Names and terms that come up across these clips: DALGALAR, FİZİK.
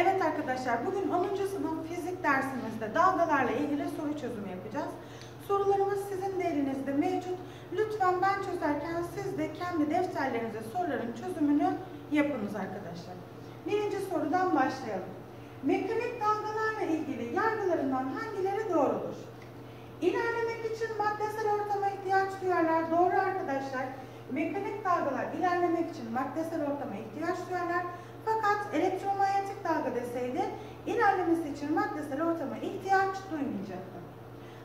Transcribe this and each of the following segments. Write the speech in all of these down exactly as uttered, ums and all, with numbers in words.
Evet arkadaşlar, bugün onuncu sınıf fizik dersimizde dalgalarla ilgili soru çözümü yapacağız. Sorularımız sizin de elinizde mevcut. Lütfen ben çözerken siz de kendi defterlerinize soruların çözümünü yapınız arkadaşlar. Birinci sorudan başlayalım. Mekanik dalgalarla ilgili yargılarından hangileri doğrudur? İlerlemek için maddesel ortama ihtiyaç duyarlar. Doğru arkadaşlar. Mekanik dalgalar ilerlemek için maddesel ortama ihtiyaç duyarlar. Fakat elektromanyetik dalga deseydi ilerlemesi için maddesel ortama ihtiyaç duymayacaktı.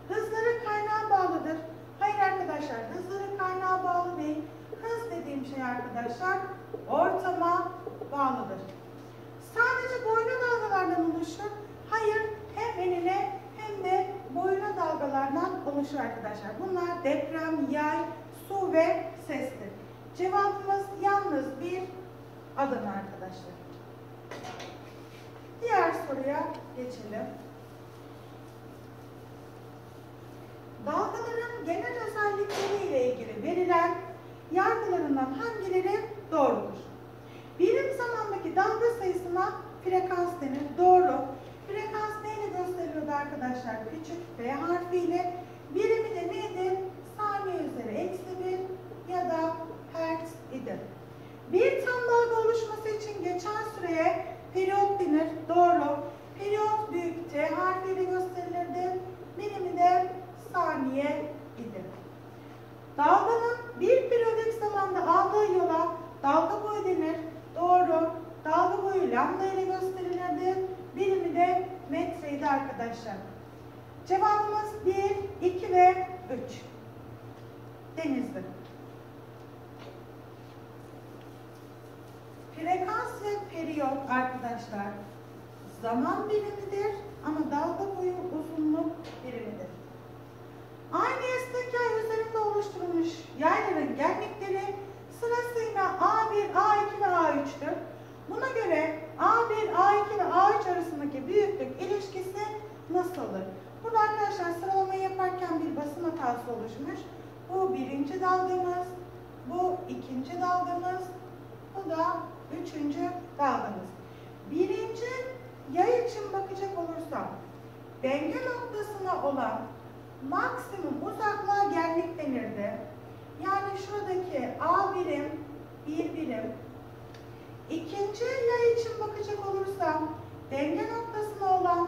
Hızları kaynağa bağlıdır. Hayır arkadaşlar, hızları kaynağa bağlı değil. Hız dediğim şey arkadaşlar ortama bağlıdır. Sadece boyuna dalgalardan oluşur. Hayır, hem enine hem de boyuna dalgalardan oluşur arkadaşlar. Bunlar deprem, yay, su ve sestir. Cevabımız yalnız bir Adana arkadaşlar. Diğer soruya geçelim. Dalgaların genel özellikleri ile ilgili verilen yargılarından hangileri doğrudur? Birim zamandaki dalga sayısına frekans denir. Doğru. Frekans neyle gösteriliyordu arkadaşlar? Küçük B harfiyle. Birimi de neydi? Saniye üzeri eksi bir ya da hertz idi. Bir tam dalga oluşması için geçen süreye periyot denir. Doğru. Periyot büyük T harfiyle gösterilirdi. Birimi de saniye idi. Dalganın bir periyodik zamanda aldığı yola dalga boyu denir. Doğru. Dalga boyu lambda ile gösterilirdi. Birimi de metreydi arkadaşlar. Cevabımız bir, iki ve üç. Denizli. Frekans ve periyot arkadaşlar zaman birimidir ama dalga boyu uzunluk birimidir. Aynı esnek yay üzerinde oluşturulmuş yayların genlikleri sırasıyla A bir, A iki ve A üç'tür. Buna göre A bir, A iki ve A üç arasındaki büyüklük ilişkisi nasıldır? Burada arkadaşlar sıralamayı yaparken bir basım hatası oluşmuş. Bu birinci dalgamız, bu ikinci dalgamız, bu da üçüncü dalgamız. Birinci yay için bakacak olursam denge noktasına olan maksimum uzaklığa genlik denirdi. Yani şuradaki A birim, bir birim. İkinci yay için bakacak olursam denge noktasına olan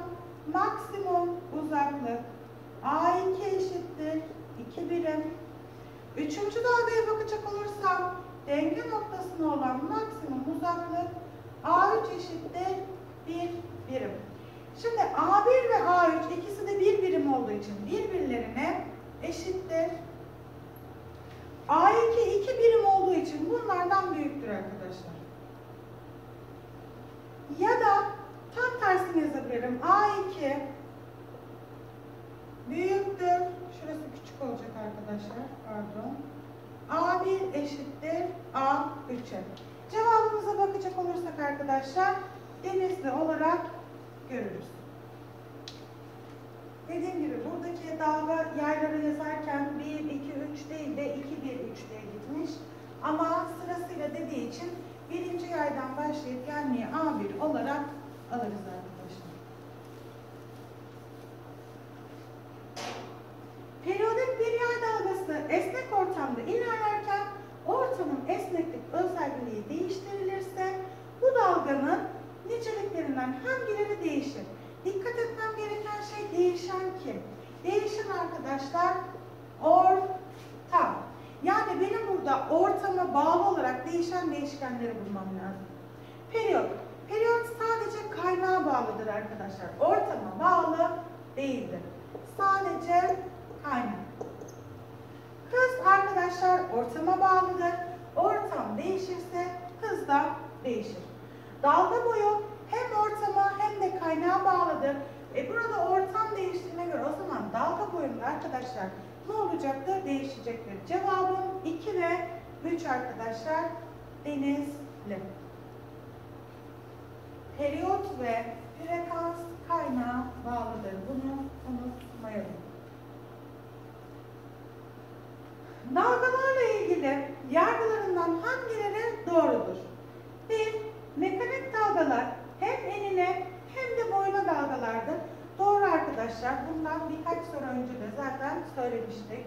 maksimum uzaklık A iki eşittir iki birim. Üçüncü dalgaya bakacak olursam denge noktasına olan maksimum uzaklık A üç eşittir bir birim. Şimdi A bir ve A üç ikisi de bir birim olduğu için birbirlerine eşittir. A iki iki birim olduğu için bunlardan büyüktür arkadaşlar. Ya da tam tersini yazabilirim. A iki büyüktür. Şurası küçük olacak arkadaşlar. Pardon. A bir eşittir A üç'e. Cevabımıza bakacak olursak arkadaşlar denizli olarak görürüz. Dediğim gibi buradaki dalga yayları yazarken bir, iki, üç değil de iki, bir, üç diye gitmiş. Ama sırasıyla dediği için birinci yaydan başlayıp gelmeyi A bir olarak alırız arkadaşlar. Periyodik bir yay dalgası esnek ortamda ilerlerken ortamın esneklik özelliği değiştirilirse bu dalganın niceliklerinden hangileri değişir? Dikkat etmem gereken şey değişen kim? Değişen arkadaşlar ortam. Yani benim burada ortama bağlı olarak değişen değişkenleri bulmam lazım. Periyot. Periyot sadece kaynağa bağlıdır arkadaşlar. Ortama bağlı değildir. Sadece kaynak. Hız arkadaşlar ortama bağlıdır. Ortam değişirse hız da değişir. Dalga boyu hem ortama hem de kaynağa bağlıdır. E burada ortam değiştiğine göre o zaman dalga boyunda arkadaşlar ne olacaktır? Değişecektir. Cevabım iki ve üç arkadaşlar. Denizli. Periyot ve frekans kaynağa bağlıdır. Bunu unutmayalım. Dalgalarla ilgili yargılarından hangileri doğrudur? bir. Mekanik dalgalar Hem enine hem de boyuna dalgalardır. Doğru arkadaşlar, bundan birkaç soru önce de zaten söylemiştik.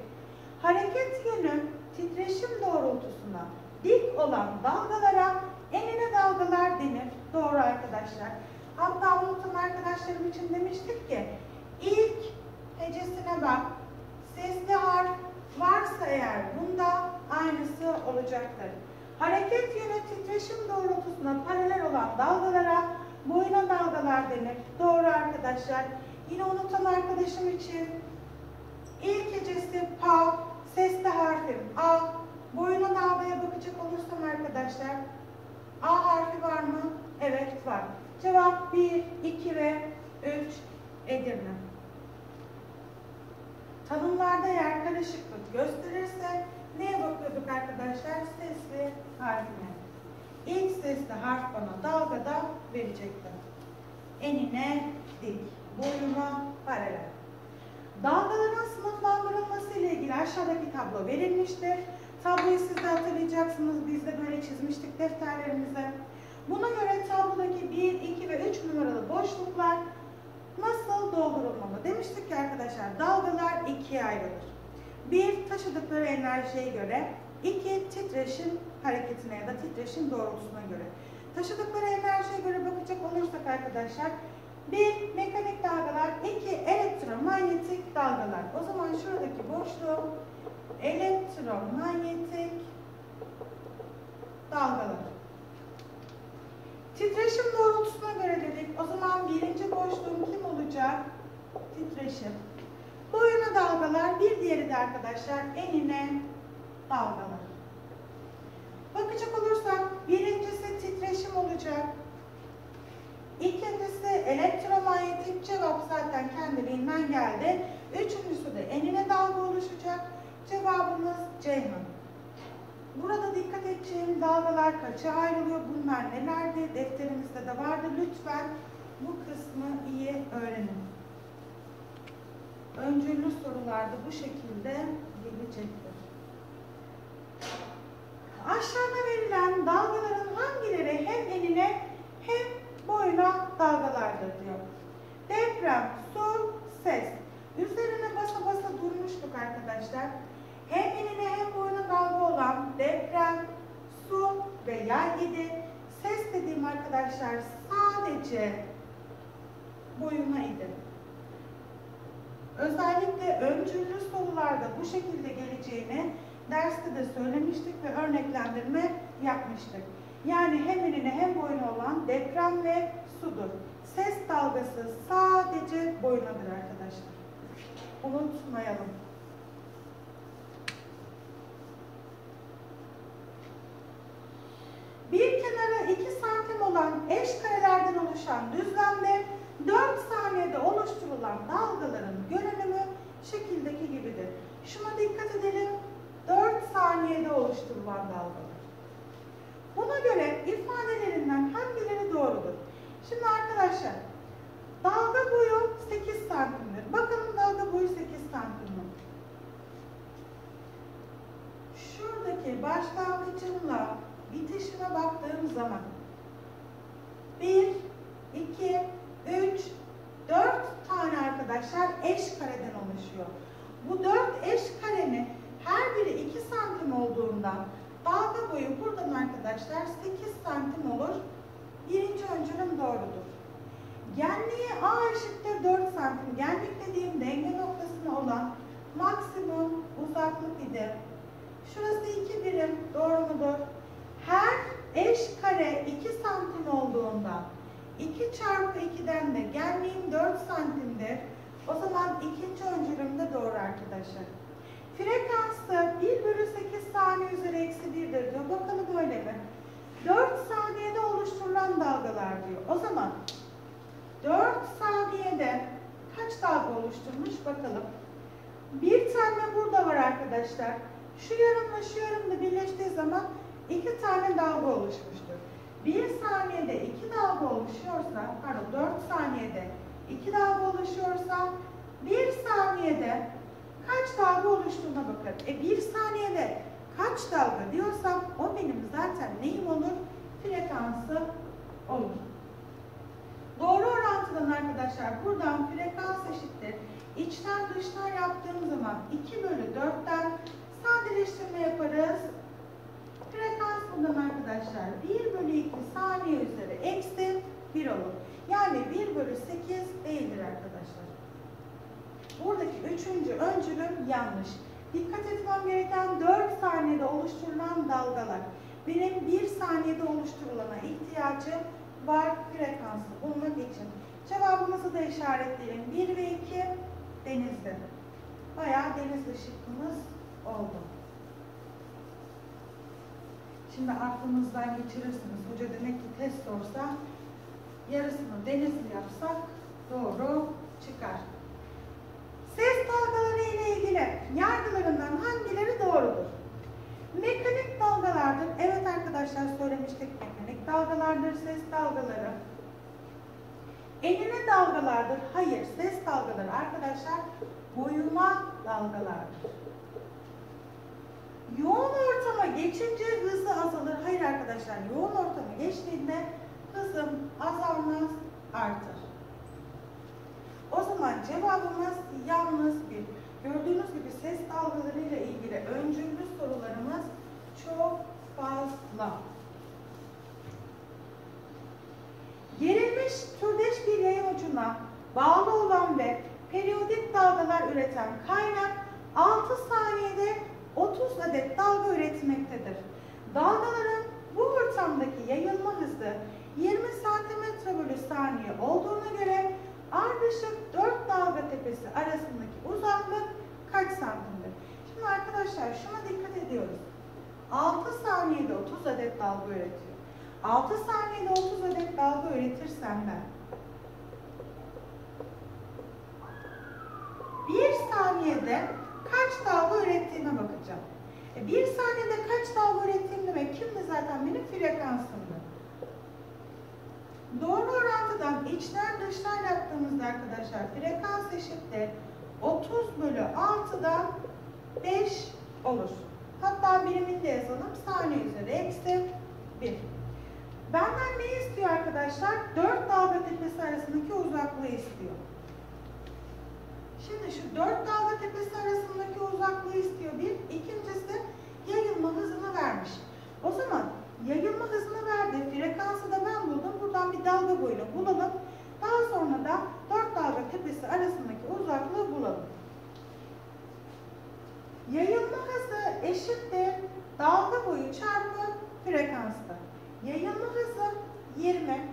Hareket yönü titreşim doğrultusuna dik olan dalgalara enine dalgalar denir. Doğru arkadaşlar. Hatta unutan arkadaşlarım için demiştik ki ilk hecesine bak. Sesli harf varsa eğer bunda aynısı olacaktır. Hareket yönü titreşim doğrultusuna paralel olan dalgalara boyuna dalgalar denir. Doğru arkadaşlar. Yine unutan arkadaşım için ilk hecesi pa, sesli harfim a. Boyuna dalgaya bakacak olursam arkadaşlar a harfi var mı? Evet var. Cevap bir, iki ve üç Edirne. Tanımlarda yer karışıklık gösterirse neye bakıyorduk arkadaşlar? Sesli harfine. İlk sesli harf bana dalgada verecekti. Enine dik, boyuna paralel. Dalgaların sınıflandırılması ile ilgili aşağıdaki tablo verilmiştir. Tabloyu siz de hatırlayacaksınız. Biz de böyle çizmiştik defterlerimize. Buna göre tablodaki bir, iki ve üç numaralı boşluklar nasıl doldurulmalı? Demiştik ki arkadaşlar dalgalar ikiye ayrılır. bir taşıdıkları enerjiye göre, iki titreşim hareketine ya da titreşim doğrultusuna göre. Taşıdıkları enerjiye göre bakacak olursak arkadaşlar bir mekanik dalgalar, iki elektromanyetik dalgalar. O zaman şuradaki boşluğu elektromanyetik dalgalar. Titreşim doğrultusuna göre dedik. O zaman birinci boşluğum kim olacak? Titreşim. Boyuna dalgalar. Bir diğeri de arkadaşlar enine dalgalar. Bakacak olursak birincisi titreşim olacak. İkincisi elektromanyetik, cevap zaten kendiliğinden geldi. Üçüncüsü de enine dalga oluşacak. Cevabımız Ceyhan. Burada dikkat edeceğim dalgalar kaça ayrılıyor, bunlar nelerdi, defterimizde de vardı. Lütfen bu kısmı iyi öğrenin. Öncüllü sorularda bu şekilde gelecektir. Aşağıda verilen dalgaların hangileri hem enine hem boyuna dalgalardır diyor. Deprem, su, ses. Üzerine basa basa durmuştuk arkadaşlar. Hem enine hem boyuna dalga olan deprem, su ve yer idi. Ses dediğim arkadaşlar sadece boyuna idi. Özellikle öncüllü sorularda bu şekilde geleceğini derste de söylemiştik ve örneklendirme yapmıştık. Yani hem enine hem boyuna olan deprem ve sudur. Ses dalgası sadece boyunadır arkadaşlar. Unutmayalım. Bir kenara iki santim olan eş karelerden oluşan düzlemde dört saniyede oluşturulan dalgaların görünümü şekildeki gibidir. Şuna dikkat edelim. dört saniyede oluşturulan dalgalar. Buna göre ifadelerinden hangileri doğrudur? Şimdi arkadaşlar dalga boyu sekiz santimdir. Bakalım dalga boyu sekiz santimdir. Şuradaki başlangıcımla bitişine baktığım zaman bir, iki, üç, dört tane arkadaşlar eş kareden oluşuyor. Bu dört eş karenin her biri iki santim olduğundan dalga boyu buradan arkadaşlar sekiz santim olur. Birinci öncülüm doğrudur. Genliği A eşittir dört santim. Genlik dediğim denge noktasına olan maksimum uzaklık idi. Şurası iki birim. Doğru mudur? Her eş kare iki santim olduğunda iki çarpı ikiden de genliğim dört santimdir. O zaman ikinci öncülüm de doğru arkadaşlar. Frekansı bir bölü sekiz saniye üzeri eksi birdir diyor. Bakalım öyle mi? dört saniyede oluşturulan dalgalar diyor. O zaman dört saniyede kaç dalga oluşturmuş bakalım. Bir tane burada var arkadaşlar. Şu yarımla şu yarımla birleştiği zaman İki tane dalga oluşmuştur. Bir saniyede iki dalga oluşuyorsa, pardon dört saniyede iki dalga oluşuyorsa, bir saniyede kaç dalga oluştuğuna bakarım. E bir saniyede kaç dalga diyorsam o benim zaten neyim olur? Frekansı olur. arkadaşlar buradan frekans eşittir. İçten dıştan yaptığım zaman iki bölü dörtten sadeleştirme yaparız. Frekans bundan arkadaşlar bir bölü iki saniye üzeri eksi bir olur. Yani bir bölü sekiz değildir arkadaşlar. Buradaki üçüncü öncülüm yanlış. Dikkat etmem gereken dört saniyede oluşturulan dalgalar. Benim bir saniyede oluşturulana ihtiyacım var frekansı bulmak için. Cevabımızı da işaretleyelim. bir ve iki denizde. Bayağı denizli şıkkımız oldu. Şimdi aklınızdan geçirirsiniz. Hoca demek ki test sorsa yarısını denizli yapsak doğru çıkar. Ses dalgaları ile ilgili yargılarından hangileri doğrudur? Mekanik dalgalardır. Evet arkadaşlar söylemiştik, mekanik dalgalardır ses dalgaları. Enine dalgalardır. Hayır, ses dalgaları arkadaşlar boyuma dalgalardır. Yoğun ortama geçince hızı azalır. Hayır arkadaşlar, yoğun ortama geçtiğinde hızım azalmaz, artar. O zaman cevabımız yalnız bir. Gördüğünüz gibi ses dalgalarıyla ilgili öncüllü sorularımız çok fazla. Gerilmiş türdeş bir yayın ucuna bağlı olan ve periyodik dalgalar üreten kaynak altı saniyede otuz adet dalga üretmektedir. Dalgaların bu ortamdaki yayılma hızı yirmi santimetre bölü saniye olduğuna göre ardışık dört dalga tepesi arasındaki uzaklık kaç santimdir? Şimdi arkadaşlar şuna dikkat ediyoruz. altı saniyede otuz adet dalga üretiyor. altı saniyede otuz adet dalga üretirsem ben bir saniyede kaç dalga ürettiğime bakacağım. E bir saniyede kaç dalga ürettiğim demek kimdi zaten? Benim frekansımdı. Doğru orantıdan içten dıştan yaptığımızda arkadaşlar frekans eşittir otuz bölü altıdan beş olur. Hatta biriminde yazalım. Saniye üzeri eksi bir. Benden ne istiyor arkadaşlar? dört dalga tepesi arasındaki uzaklığı istiyor. Şimdi şu dört dalga tepesi arasındaki uzaklığı istiyor bir. İkincisi yayılma hızını vermiş. O zaman yayılma hızını verdi. Frekansı da ben buldum. Buradan bir dalga boyunu bulalım. Daha sonra da dört dalga tepesi arasındaki uzaklığı bulalım. Yayılma hızı eşittir dalga boyu çarpı frekansta. Yayılma hızı yirmi.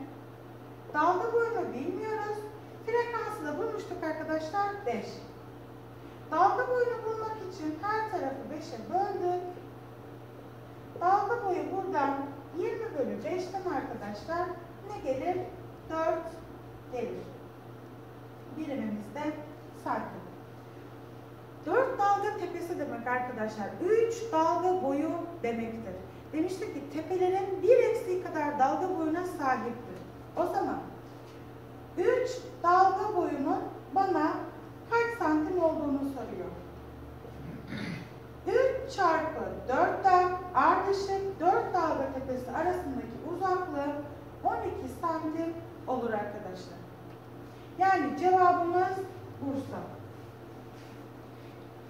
Dalga boyunu bilmiyoruz. Frekansı da bulmuştuk arkadaşlar beş. Dalga boyunu bulmak için her tarafı beşe böldük. Dalga boyu buradan yirmi bölü beşten arkadaşlar ne gelir? dört gelir. Birimimizde santim. dört dalga tepesi demek arkadaşlar üç dalga boyu demektir. Demiştik ki tepelerin bir eksiği kadar dalga boyuna sahiptir. O zaman üç dalga boyunun bana kaç santim olduğunu soruyor. üç çarpı dörtten ardışık dört dalga tepesi arasındaki uzaklığı on iki santim olur arkadaşlar. Yani cevabımız Bursa.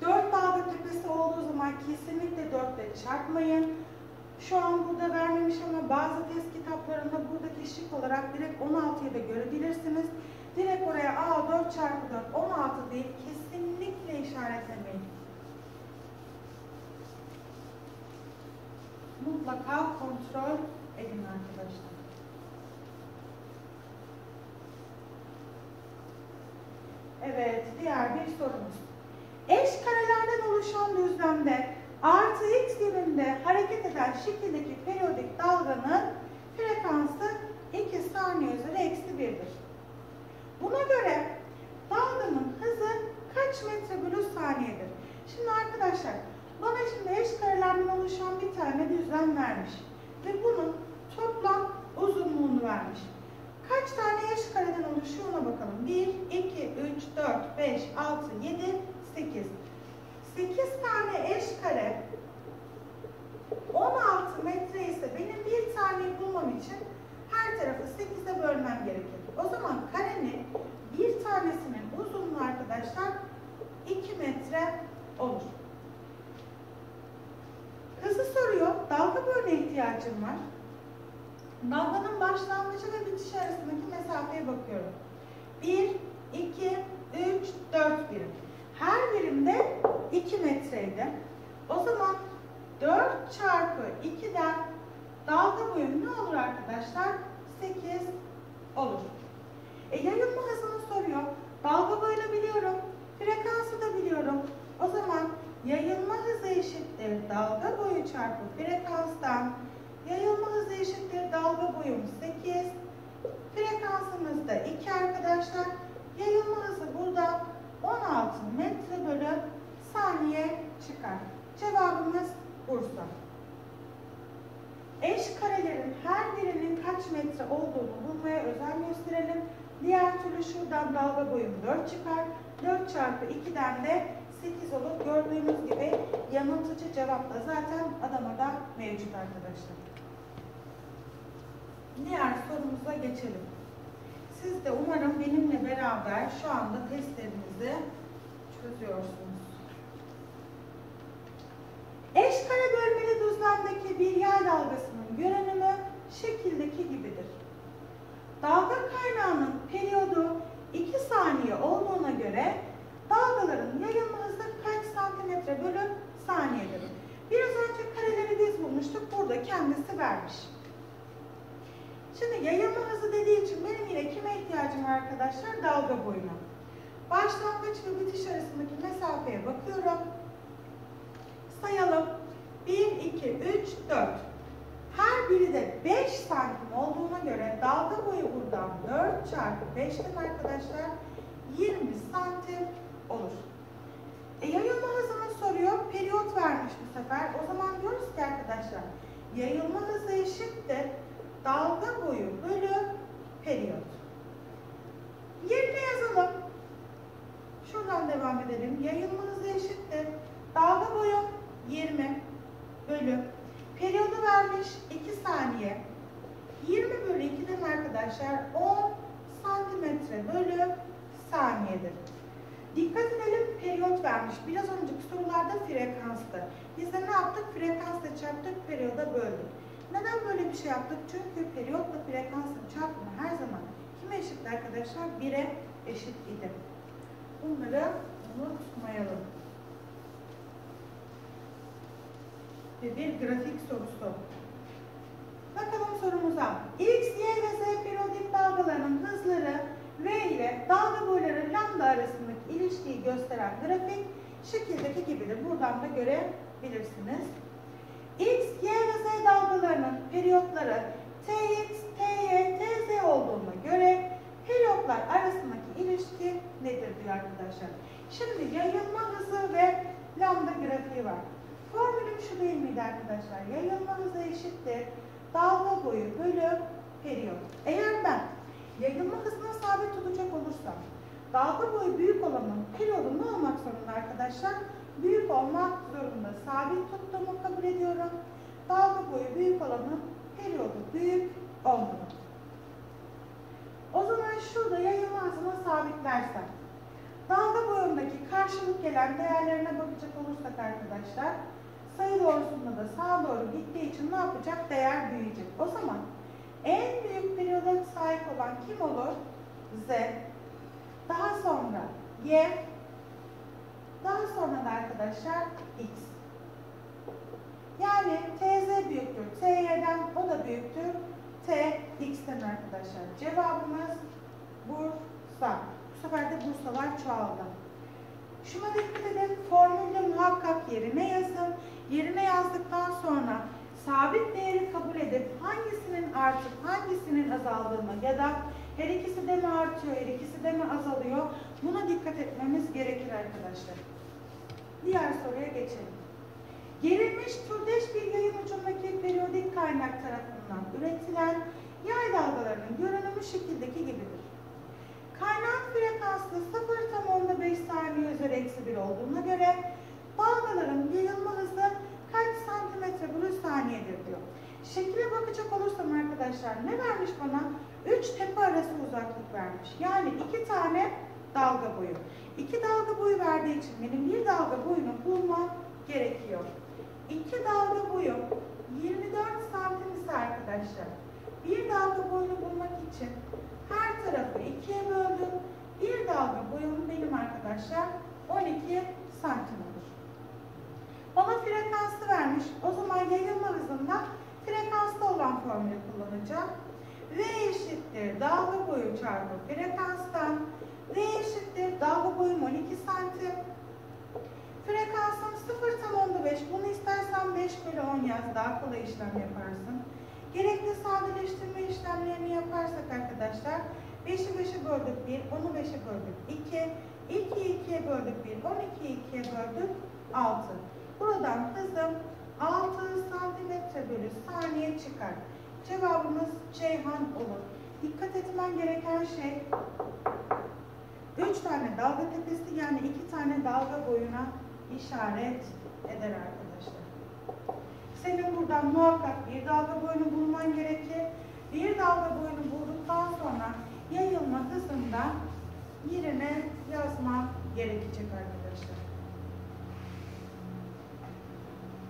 dört dalga tepesi olduğu zaman kesinlikle dörtle çarpmayın. Şu an burada vermemiş ama bazı test kitaplarında buradaki şık olarak direkt on altıya da görebilirsiniz. Direkt oraya a dört çarpı dört on altı değil, kesinlikle işaretlemeyin. Mutlaka kontrol edin arkadaşlar. Evet, diğer bir sorumuz. Eş karelerden oluşan düzlemde artı x yönünde hareket eden şekildeki periyodik dalganın frekansı iki saniye üzeri eksi bir'dir. Buna göre dalganın hızı kaç metre bölü saniyedir? Şimdi arkadaşlar bana şimdi eş karelerden oluşan bir tane düzlem vermiş ve bunun toplam uzunluğunu vermiş. Kaç tane eş kareden oluşuyor ona bakalım. bir, iki, üç, dört, beş, altı, yedi, sekiz. sekiz tane eş kare on altı metre ise benim bir tane bulmam için her tarafı sekize bölmem gerekir. O zaman karenin bir ihtiyacım var. Dalganın başlangıcı ve bitişi arasındaki mesafeye bakıyorum. bir, iki, üç, dört birim. Her birimde iki metreydi. O zaman dört çarpı iki'den dalga boyu ne olur arkadaşlar? sekiz olur. E, yayılma hızını soruyor. Dalga boyunu biliyorum. Frekansı da biliyorum. O zaman yayılma hızı eşittir dalga boyu çarpı frekanstan. Yayılma hızı eşittir dalga boyum sekiz. Frekansımız da iki arkadaşlar. Yayılma hızı burada on altı metre bölü saniye çıkar. Cevabımız Bursa. Eş karelerin her birinin kaç metre olduğunu bulmaya özen gösterelim. Diğer türlü şuradan dalga boyum dört çıkar. dört çarpı iki'den de sekiz olur. Gördüğünüz gibi yanıltıcı cevap da zaten adamada mevcut arkadaşlar. Diğer sorumuza geçelim. Siz de umarım benimle beraber şu anda testlerinizi çözüyorsunuz. Eşkare bölmeli düzlemdeki bir yay dalgasının görünümü şekildeki gibidir. Dalga kaynağının periyodu iki saniye olduğuna göre dalgaların yayılma hızı kaç santimetre bölü saniyedir? Biraz önce kareleri biz bulmuştuk. Burada kendisi vermiş. Şimdi yayılma hızı dediği için benim yine kime ihtiyacım var arkadaşlar? Dalga boyuna. Başlangıç ve bitiş arasındaki mesafeye bakıyorum. Sayalım. bir, iki, üç, dört. Her biri de beş santim olduğuna göre dalga boyu buradan dört çarpı beş'ten arkadaşlar yirmi santim olur. E, yayılma hızını soruyor. Periyot vermiş bu sefer. O zaman diyoruz ki arkadaşlar yayılma hızı eşittir dalga boyu bölü periyot. Yerine yazalım. Şuradan devam edelim. Yayılma hızı eşittir dalga boyu yirmi bölü. Periyodu vermiş iki saniye. yirmi bölü iki'den arkadaşlar on santimetre bölü saniyedir. Dikkat edelim periyot vermiş. Biraz önceki sorularda frekanstı. Biz de ne yaptık? Frekansla çarptık, periyoda böldük. Neden böyle bir şey yaptık? Çünkü periyotla frekansın çarpımı her zaman kime eşitti arkadaşlar? bire eşit idi. Bunları unutmayalım. Ve bir grafik sorusu. Bakalım sorumuza. X, Y ve Z periyodik dalgalarının hızları V ile dalga boyları lambda arasındaki ilişkiyi gösteren grafik şekildeki gibidir. Buradan da görebilirsiniz. X, Y ve Z dalgalarının periyotları T X, T Y, T Z olduğuna göre periyotlar arasındaki ilişki nedir diyor arkadaşlar. Şimdi yayılma hızı ve lambda grafiği var. Formülüm şu değil miydi arkadaşlar? Yayılma hızı eşittir dalga boyu bölü periyot. Eğer ben yayılma hızına sabit tutacak olursam dalga boyu büyük olanın periyodu ne olmak zorunda arkadaşlar? Büyük olmak zorunda. Sabit tuttuğumu kabul ediyorum. Dalga boyu büyük olanın periyodu büyük olmalı. O zaman şurada yayılma hızını sabitlersem dalga boyundaki karşılık gelen değerlerine bakacak olursak arkadaşlar sayı doğrusunda da sağa doğru gittiği için ne yapacak? Değer büyüyecek. O zaman en büyük periyoda sahip olan kim olur? Z. Daha sonra Y. Daha sonra da arkadaşlar X. Yani T Z büyüktür T Y'den, o da büyüktür T X'ten arkadaşlar. Cevabımız Bursa. Bu sefer de Bursalar çoğaldı. Şuna dikkat edin. Formülde muhakkak yerine yazın. Yerine yazdıktan sonra sabit değeri kabul edip hangisinin artıp hangisinin azaldığını ya da her ikisi de mi artıyor, her ikisi de mi azalıyor? Buna dikkat etmemiz gerekir arkadaşlar. Diğer soruya geçelim. Gerilmiş türdeş bir yayın ucundaki periyodik kaynak tarafından üretilen yay dalgalarının görünümü şekildeki gibidir. Kaynak frekansı sıfır tam onda beş saniye üzeri eksi bir olduğuna göre dalgaların yayılma hızı kaç santimetre bölü saniyedir diyor. Şekile bakacak olursam arkadaşlar ne vermiş bana? üç tepe arası uzaklık vermiş. Yani iki tane dalga boyu. iki dalga boyu verdiği için benim bir dalga boyunu bulmam gerekiyor. iki dalga boyu yirmi dört santim arkadaşlar. Bir dalga boyunu bulmak için her tarafı ikiye böldüm. Bir dalga boyum benim arkadaşlar on iki santim olur. Bana frekansı vermiş. O zaman yayılma hızında frekansta olan formülü kullanacağım. V eşittir dalga boyu çarpı frekanstan. V eşittir dalga boyum on iki santim. Frekansım sıfır tam onda beş. Bunu istersen beş bölü on yaz. Daha kolay işlem yaparsın. Gerekli sadeleştirme işlemlerini yaparsak arkadaşlar beşi beşe böldük bir, onu beşe böldük iki, ikiyi ikiye böldük bir, on ikiyi ikiye böldük altı. Buradan hızım altı santimetre bölü saniye çıkar. Cevabımız Ceyhan olur. Dikkat etmen gereken şey üç tane dalga tepesi, yani iki tane dalga boyuna işaret eder arkadaşlar. Senin buradan muhakkak bir dalga boyunu bulman gerekir. Bir dalga boyunu bulduktan sonra yayılma hızında yerine yazman gerekecek arkadaşlar.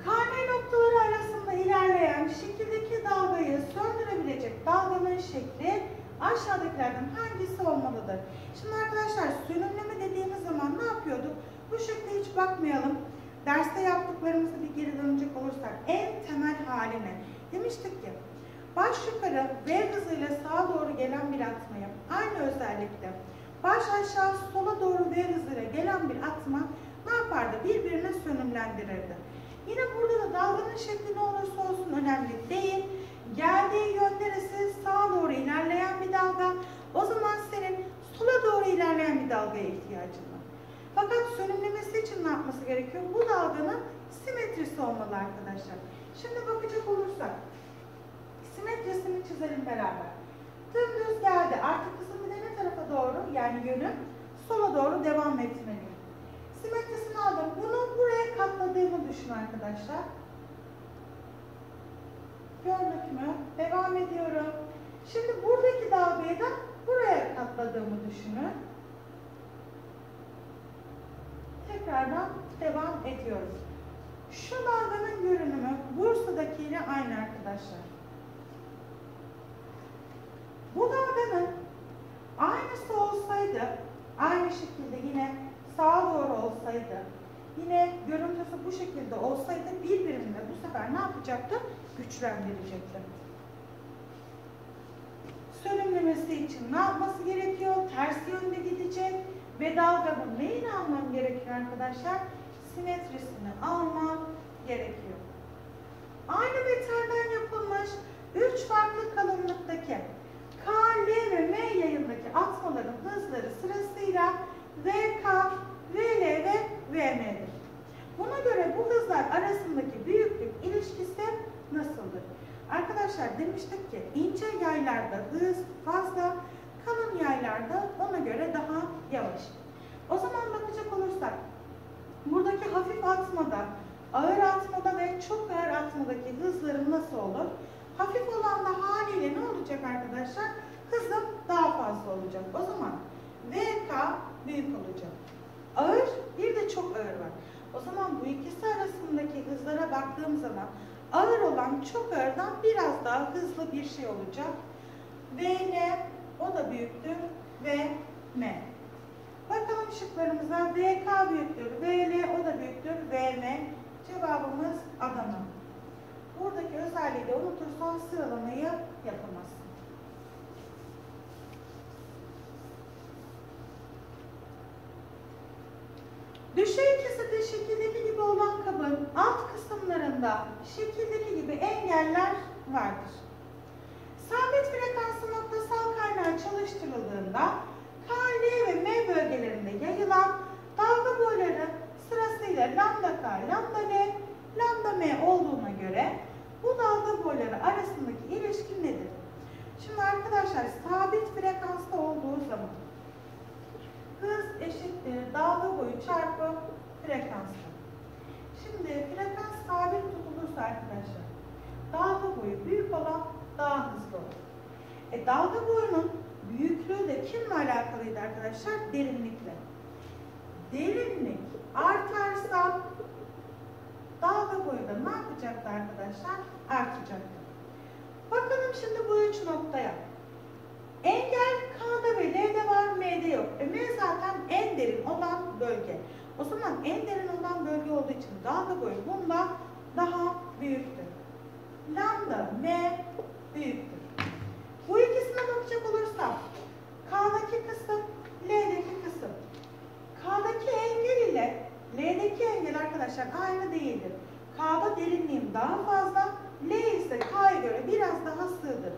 K M noktaları arasında ilerleyen şekildeki dalgayı söndürebilecek dalganın şekli aşağıdakilerden hangisi olmalıdır? Şimdi arkadaşlar sönümleme dediğimiz zaman ne yapıyorduk? Bu şekle hiç bakmayalım. Derste yaptıklarımızı bir geri dönecek olursak en temel haline demiştik ki baş yukarı V hızıyla sağa doğru gelen bir atmayı, aynı özellikle baş aşağı sola doğru V hızıyla gelen bir atma ne yapardı? Birbirine sönümlendirirdi. Yine burada da dalganın şekli ne olursa olsun önemli değil. Geldiği yön neresi? Sağa doğru ilerleyen bir dalga. O zaman senin sola doğru ilerleyen bir dalgaya ihtiyacın var. Fakat sönümlemesi için ne yapması gerekiyor? Bu dalganın simetrisi olmalı arkadaşlar. Şimdi bakacak olursak simetrisini çizelim beraber. Dümdüz geldi. Artık hızın ne tarafa doğru? Yani yönü sola doğru devam etmeliyim. Simetrisini aldım. Bunu buraya katladığımı düşün arkadaşlar. Gördük mü? Devam ediyorum. Şimdi buradaki dalgayı da buraya katladığımı düşünün. Tekrardan devam ediyoruz. Şu dalganın görünümü Bursa'dakiyle aynı arkadaşlar. Bu dalganın aynısı olsaydı, aynı şekilde yine sağa doğru olsaydı, yine görüntüsü bu şekilde olsaydı birbirine bu sefer ne yapacaktı? Güçlendirecekti. Sönümlemesi için ne yapması gerekiyor? Ters yönde gidecek ve dalganın neyini almam gerekiyor arkadaşlar? Simetrisini almam gerekiyor. Aynı metalden yapılmış üç farklı kalınlıktaki K, L ve M yayındaki atmaların hızları sırasıyla V K, V L ve V M'dir. Buna göre bu hızlar arasındaki büyüklük ilişkisi nasıldır? Arkadaşlar demiştik ki ince yaylarda hız fazla, kalın yaylarda ona göre daha yavaş. O zaman bakacak olursak buradaki hafif atmada, ağır atmada ve çok ağır atmadaki hızların nasıl olur? Hafif olan da haliyle ne olacak arkadaşlar? Hızım daha fazla olacak. O zaman V K büyük olacak. Ağır, bir de çok ağır var. O zaman bu ikisi arasındaki hızlara baktığım zaman ağır olan çok ağırdan biraz daha hızlı bir şey olacak. V N, o da büyüktür. V M. Bakalım şıklarımıza. V K büyüktür. V L, o da büyüktür. V M. Cevabımız Adana. Buradaki özelliği de unutursan sıralamayı yapamazsın. Düşey kesite şekildeki gibi olan kabın alt kısımlarında şekildeki gibi engeller vardır. Sabit frekanslı noktasal kaynağı çalıştırıldığında K, L ve M bölgelerinde yayılan dalga boyları sırasıyla lambda K, lambda L, lambda M olduğuna göre bu dalga boyları arasındaki ilişki nedir? Şimdi arkadaşlar sabit frekansta olduğu zaman hız eşittir dalga boyu çarpı frekansta. Şimdi frekans sabit tutulursa arkadaşlar dalga boyu büyük olan daha hızlı olur. E, dalga boyunun büyüklüğü de kimle alakalıydı arkadaşlar? Derinlikle. Derinlik artarsa dalga boyu da ne yapacaktı arkadaşlar? Artacaktı. Bakalım şimdi bu üç noktaya. Engel K'da ve L'de var, M'de yok. E M zaten en derin olan bölge. O zaman en derin olan bölge olduğu için dalga boyu bundan daha büyüktür. Lambda M büyüktür. Bu ikisine bakacak olursak K'daki kısım, L'deki kısım. K'daki engel ile L'deki engel arkadaşlar aynı değildir. K'da derinliğim daha fazla, L ise K'ya göre biraz daha sığdır.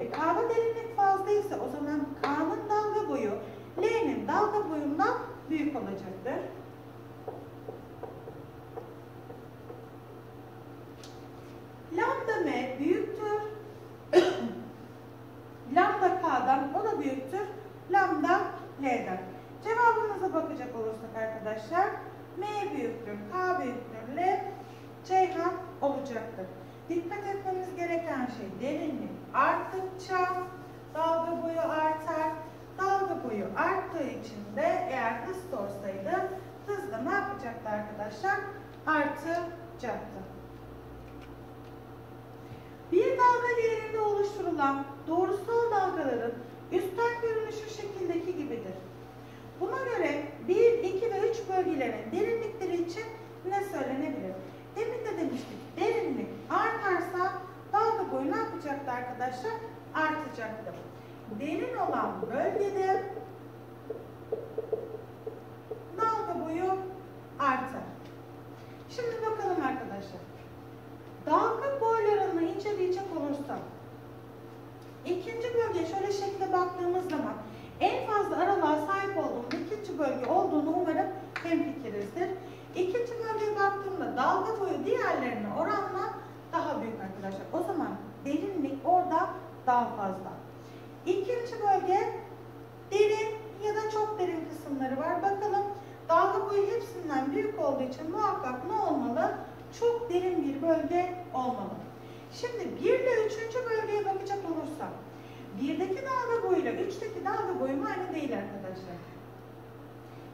E K'da derinlik fazlaysa o zaman K'nın dalga boyu L'nin dalga boyundan büyük olacaktır. Lambda M büyüktür. Lambda K'dan, o da büyüktür. Lambda L'den. Cevabımıza bakacak olursak arkadaşlar M büyüktür, K büyüktür, L, Ceyhan olacaktır. Dikkat etmemiz gereken şey derinlik arttıkça dalga boyu artar. Dalga boyu arttığı için de eğer hız sorsaydı hız da ne yapacaktı arkadaşlar? Artacaktı. Bir dalga değerinde oluşturulan doğrusal dalgaların üstten görünüşü şekildeki gibidir. Buna göre bir, iki ve üç bölgelerin derinlikleri için ne söylenebilir? Demin de demiştik, derinlik artarsa dalga boyu ne yapacaktı arkadaşlar? Artacaktı. Derin olan bölgede dalga boyu artar. Şimdi bakalım arkadaşlar. Dalga boylarını inceleyecek olursak ikinci bölge şöyle şekle baktığımız zaman en fazla aralığa sahip olduğumuz ikinci bölge olduğunu umarım hemfikirizdir. İkinci bölgeye baktığımda dalga boyu diğerlerine oranla daha büyük arkadaşlar. O zaman derinlik orada daha fazla. İkinci bölge derin ya da çok derin kısımları var. Bakalım dalga boyu hepsinden büyük olduğu için muhakkak ne olmalı? Çok derin bir bölge olmalı. Şimdi bir ile üçüncü bölgeye bakacak olursak birdeki dalga boyuyla üçteki dalga boyu aynı değil arkadaşlar.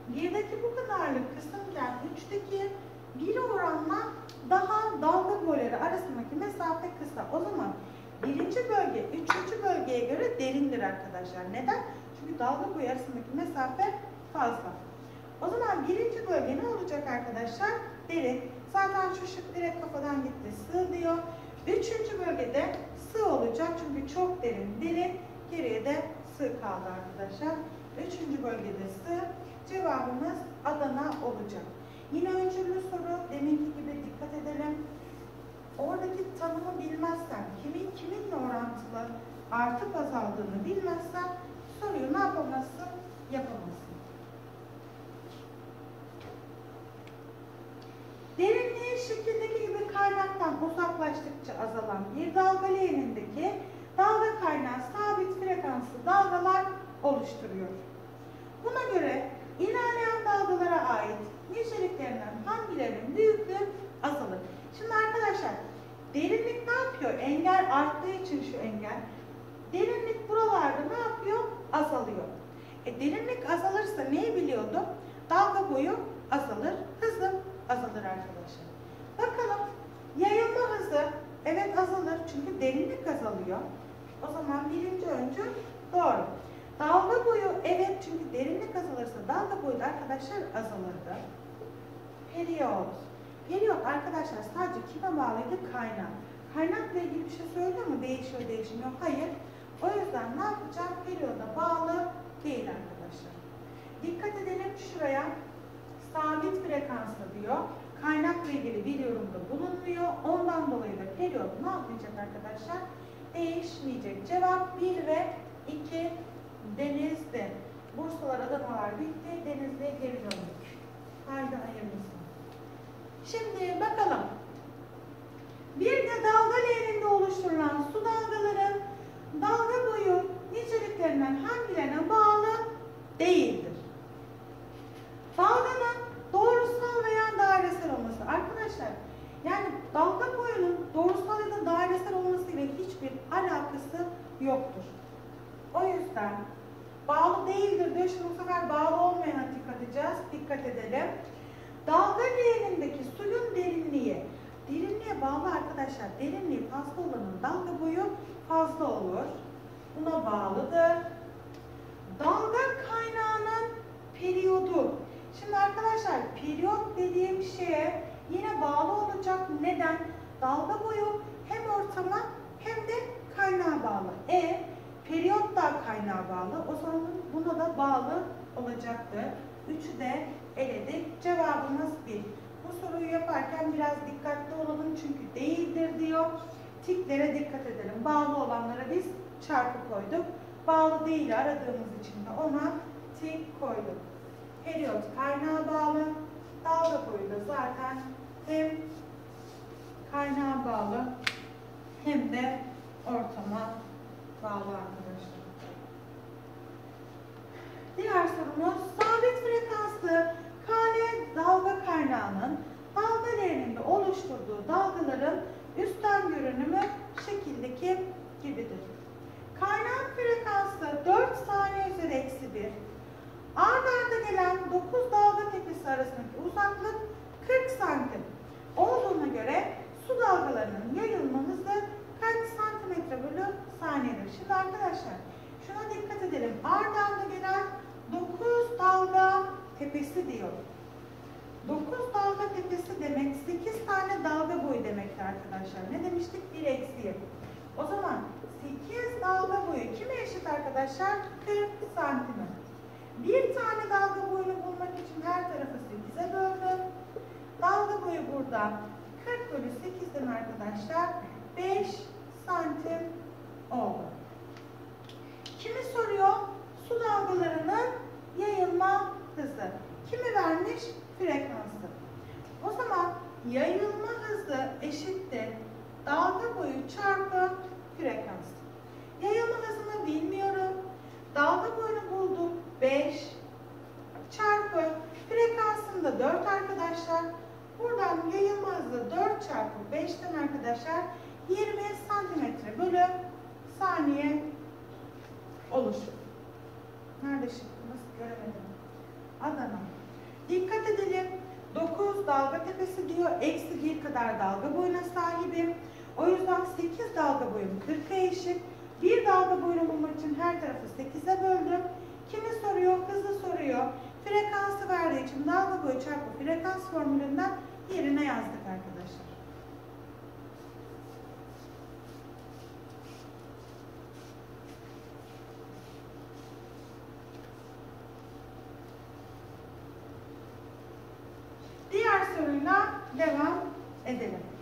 birdeki bu kadarlık kısımken üçteki bir oranla daha dalga boyları arasındaki mesafe kısa. O zaman birinci bölge üçüncü bölgeye göre derindir arkadaşlar. Neden? Çünkü dalga boyu arasındaki mesafe fazla. O zaman birinci bölge ne olacak arkadaşlar? Derin. Zaten şu şık direkt kafadan gitti. Sığ diyor. Üçüncü bölgede sığ olacak. Çünkü çok derin, derin. Geriye de sığ kaldı arkadaşlar. Üçüncü bölgede sığ. Cevabımız Adana olacak. Yine öncüllü soru. Deminki gibi dikkat edelim. Oradaki tanımı bilmezsen, kimin kiminle orantılı artıp azaldığını bilmezsen soruyu ne yapamazsın? Yapamazsın. Derinliği şekildeki gibi kaynaktan uzaklaştıkça azalan bir dalga leğenindeki dalga kaynağı sabit frekanslı dalgalar oluşturuyor. Buna göre ilerleyen dalgalara ait niceliklerinden hangilerinin büyüklüğü azalır? Şimdi arkadaşlar derinlik ne yapıyor? Engel arttığı için şu engel. Derinlik buralarda ne yapıyor? Azalıyor. E, derinlik azalırsa neyi biliyordum? Dalga boyu azalır, hızı azalır arkadaşlar. Bakalım yayılma hızı evet azalır çünkü derinlik azalıyor. O zaman birinci öncül doğru. Dalga boyu evet çünkü derinlik azalırsa dalga boyu da arkadaşlar azalırdı. Periyot. Periyot arkadaşlar sadece kime bağlıydı? Kaynak. Kaynakla ilgili bir şey söylüyor mu? Değişiyor, değişmiyor. Hayır. O yüzden ne yapacağım? Periyoda bağlı değil arkadaşlar. Dikkat edelim şuraya. Sabit frekanslı diyor. Kaynakla ilgili bir yorumda bulunmuyor. Ondan dolayı da periyot ne yapmayacak arkadaşlar? Değişmeyecek. Cevap bir ve iki. Denizli. Bursalar, Adanalar bitti. Denizli'ye geri döndük. Haydi hayırlısı. Şimdi bakalım. Bir de dalga leğeninde oluşturulan su dalgaların dalga boyu niceliklerinden hangilerine bağlı değildir? Dalganın doğrusal veya dairesel olması. Arkadaşlar yani dalga boyunun doğrusal ya da dairesel olması ile hiçbir alakası yoktur. O yüzden bağlı değildir diyor. Şimdi bu sefer bağlı olmayana dikkat edeceğiz. Dikkat edelim. Dalga leğenindeki suyun derinliği Derinliğe bağlı arkadaşlar. Derinliği fazla olanın dalga boyu fazla olur. Buna bağlıdır. Dalga kaynağının periyodu. Şimdi arkadaşlar periyot dediğim şeye yine bağlı olacak. Neden? Dalga boyu hem ortama hem de kaynağa bağlı. E periyot da kaynağa bağlı. O zaman buna da bağlı olacaktı. Üçü de eledik. Cevabımız bir. Bu soruyu yaparken biraz dikkatli olalım çünkü değildir diyor. Tiklere dikkat edelim. Bağlı olanlara biz çarpı koyduk. Bağlı değil aradığımız için de ona tik koyduk. Periyot kaynağa bağlı. Dalga boyu da zaten hem kaynağa bağlı hem de ortama bağlı arkadaşlar. Diğer sorumuz sabit frekanslı K L dalga kaynağının dalga değerinde oluşturduğu dalgaların üstten görünümü şekildeki gibidir. Kaynak frekansı dört saniye üzeri eksi bir. Ard arda gelen dokuz dalga tepesi arasındaki uzaklık kırk santim olduğuna göre su dalgalarının yayılma hızı kaç santimetre bölü saniyedir? Şimdi arkadaşlar şuna dikkat edelim. Ard arda gelen dokuz dalga tepesi diyor. dokuz dalga tepesi demek sekiz tane dalga boyu demekti arkadaşlar. Ne demiştik? bir eksiye. O zaman sekiz dalga boyu kime eşit arkadaşlar? kırk santimetre. Bir tane dalga boyunu bulmak için her tarafı sekize böldüm. Dalga boyu burada kırk bölü sekizden arkadaşlar beş santim oldu. Kimi soruyor? Su dalgalarının yayılma hızı. Kimi vermiş? Frekansı. O zaman yayılma hızı eşittir dalga boyu çarpı frekans. Yayılma hızını bilmiyorum. Dalga boyunu bulduk. beş çarpı frekansında dört arkadaşlar. Buradan yayılma hızı dört çarpı beşten arkadaşlar yirmi santimetre bölü saniye oluşur. Nerede şıkkımız? Göremedim. Adana. Dikkat edelim. dokuz dalga tepesi diyor. Eksi bir kadar dalga boyuna sahibim. O yüzden sekiz dalga boyum kırka eşit. bir dalga boyunu bulmak için her tarafı sekize böldüm. Kimi soruyor? Hızı soruyor. Frekansı verdiği için dalga boyu çarpı frekans formülünden yerine yazdık arkadaşlar. Diğer soruyla devam edelim.